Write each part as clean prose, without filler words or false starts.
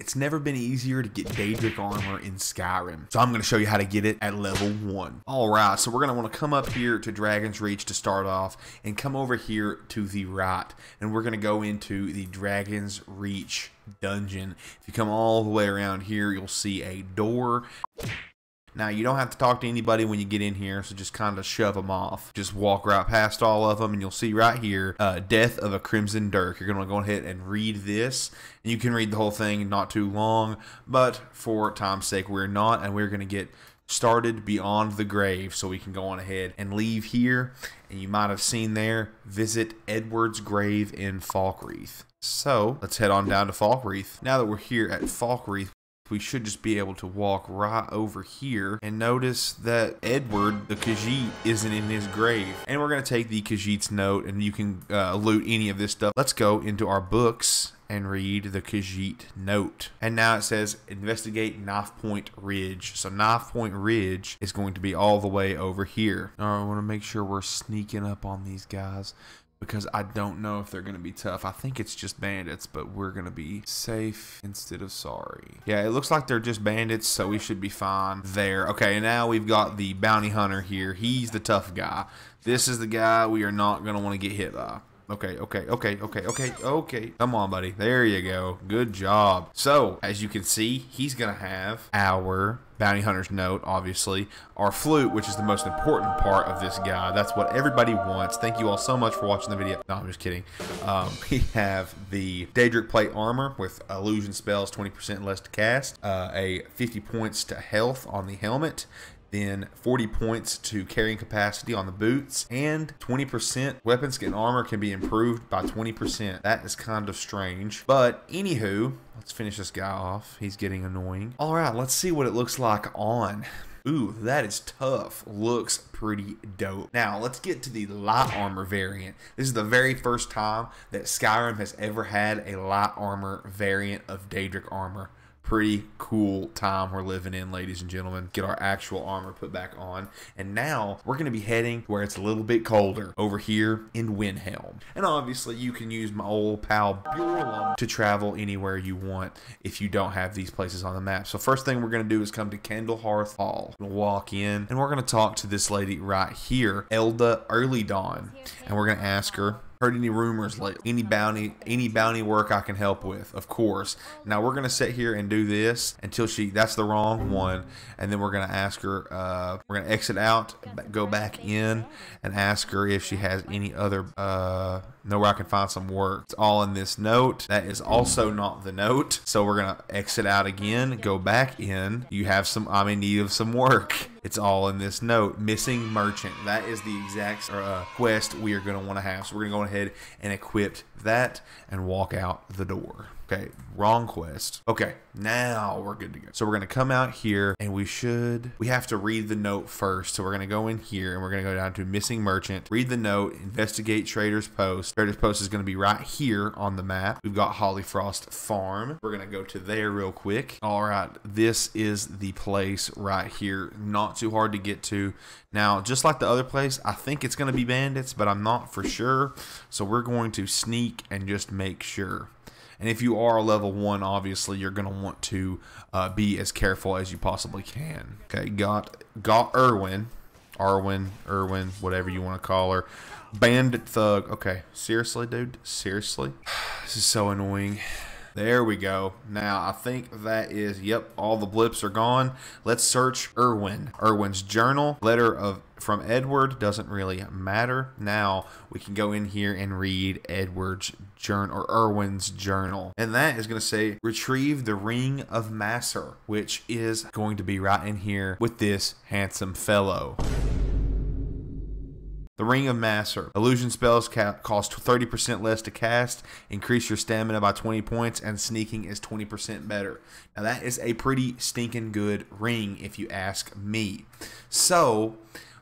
It's never been easier to get Daedric armor in Skyrim, so I'm going to show you how to get it at level 1. Alright, so we're going to want to come up here to Dragon's Reach to start off, and come over here to the right, and we're going to go into the Dragon's Reach dungeon. If you come all the way around here, you'll see a door. Now, you don't have to talk to anybody when you get in here, so just kind of shove them off. Just walk right past all of them, and you'll see right here, Death of a Crimson Dirk. You're going to go ahead and read this. And you can read the whole thing, not too long, but for time's sake, we're not, and we're going to get started beyond the grave, so we can go on ahead and leave here. And you might have seen there, visit Edward's grave in Falkreath. So, let's head on down to Falkreath. Now that we're here at Falkreath, we should just be able to walk right over here and notice that Edward the Khajiit isn't in his grave. And we're going to take the Khajiit's note, and you can loot any of this stuff. Let's go into our books and read the Khajiit note. And now it says, investigate Knife Point Ridge. So Knife Point Ridge is going to be all the way over here. Now I want to make sure we're sneaking up on these guys, because I don't know if they're going to be tough. I think it's just bandits, but we're going to be safe instead of sorry. Yeah, it looks like they're just bandits, so we should be fine there. Okay, now we've got the bounty hunter here. He's the tough guy. This is the guy we are not going to want to get hit by. Okay. Come on, buddy. There you go. Good job. So, as you can see, he's going to have our bounty hunter's note, obviously. Our flute, which is the most important part of this guy. That's what everybody wants. Thank you all so much for watching the video. No, I'm just kidding. We have the Daedric plate armor with illusion spells, 20% less to cast. A 50 points to health on the helmet. Then 40 points to carrying capacity on the boots, and 20% weapons and armor can be improved by 20%. That is kind of strange, but anywho, let's finish this guy off. He's getting annoying. All right, let's see what it looks like on. Ooh, that is tough. Looks pretty dope. Now, let's get to the light armor variant. This is the very first time that Skyrim has ever had a light armor variant of Daedric armor. Pretty cool time we're living in, ladies and gentlemen. Get our actual armor put back on. And now we're going to be heading where it's a little bit colder, over here in Windhelm. And obviously you can use my old pal Beorlum to travel anywhere you want if you don't have these places on the map. So first thing we're going to do is come to Candlehearth Hall. We'll walk in and we're going to talk to this lady right here, Elda Early Dawn. And we're going to ask her, heard any rumors lately? Any bounty work I can help with? Of course. Now we're gonna sit here and do this until she—that's the wrong one. And then we're gonna ask her. We're gonna exit out, go back in, and ask her if she has any other. Know where I can find some work. It's all in this note. That is also not the note. So we're gonna exit out again, go back in. You have some. I'm in need of some work. It's all in this note. Missing merchant. That is the exact quest we are gonna want to have. So we're gonna go ahead and equip that and walk out the door. Okay, wrong quest. Okay, now we're good to go. So we're gonna come out here and we have to read the note first. So we're gonna go in here and we're gonna go down to missing merchant, read the note, investigate Trader's Post. Trader's Post is gonna be right here on the map. We've got Hollyfrost Farm. We're gonna go to there real quick. All right, this is the place right here. Not too hard to get to. Now, just like the other place, I think it's gonna be bandits, but I'm not for sure. So we're going to sneak and just make sure. And if you are a level 1, obviously you're going to want to be as careful as you possibly can. Okay, got Irwin, whatever you want to call her. Bandit thug. Okay, seriously, dude? Seriously? This is so annoying. There we go. Now, I think that is, yep, all the blips are gone. Let's search Irwin. Irwin's journal, letter from Edward, doesn't really matter. Now, we can go in here and read Edward's journal, or Irwin's journal. And that is going to say, retrieve the Ring of Masser, which is going to be right in here with this handsome fellow. The Ring of Masser. Illusion spells cost 30% less to cast, increase your stamina by 20 points, and sneaking is 20% better. Now that is a pretty stinking good ring if you ask me. So,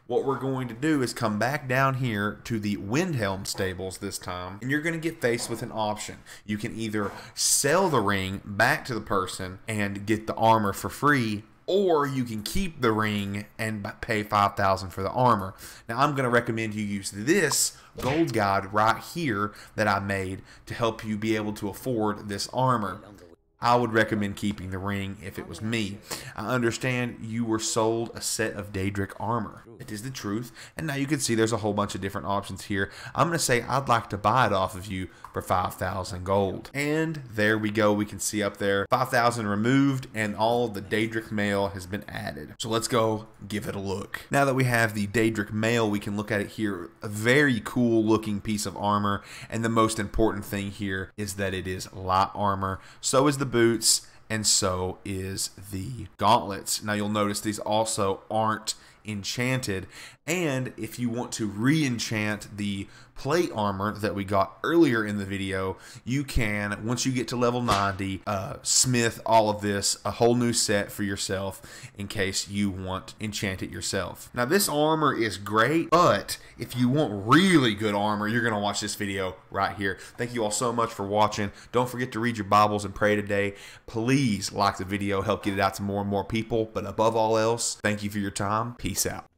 what we're going to do is come back down here to the Windhelm stables this time, and you're going to get faced with an option. You can either sell the ring back to the person and get the armor for free, or you can keep the ring and pay 5,000 for the armor. Now I'm going to recommend you use this gold guide right here that I made to help you be able to afford this armor. I would recommend keeping the ring if it was me. I understand you were sold a set of Daedric armor. It is the truth, and now you can see there's a whole bunch of different options here. I'm going to say I'd like to buy it off of you for 5,000 gold. And there we go. We can see up there 5,000 removed, and all the Daedric mail has been added. So let's go give it a look. Now that we have the Daedric mail, we can look at it here. A very cool looking piece of armor, and the most important thing here is that it is light armor. So is the boots, and so is the gauntlets. Now you'll notice these also aren't enchanted, and if you want to re-enchant the plate armor that we got earlier in the video, you can, once you get to level 90, smith all of this, a whole new set for yourself in case you want to enchant it yourself. Now this armor is great, but if you want really good armor, you're going to watch this video right here. Thank you all so much for watching. Don't forget to read your Bibles and pray today. Please like the video, help get it out to more and more people, but above all else, thank you for your time. Peace out.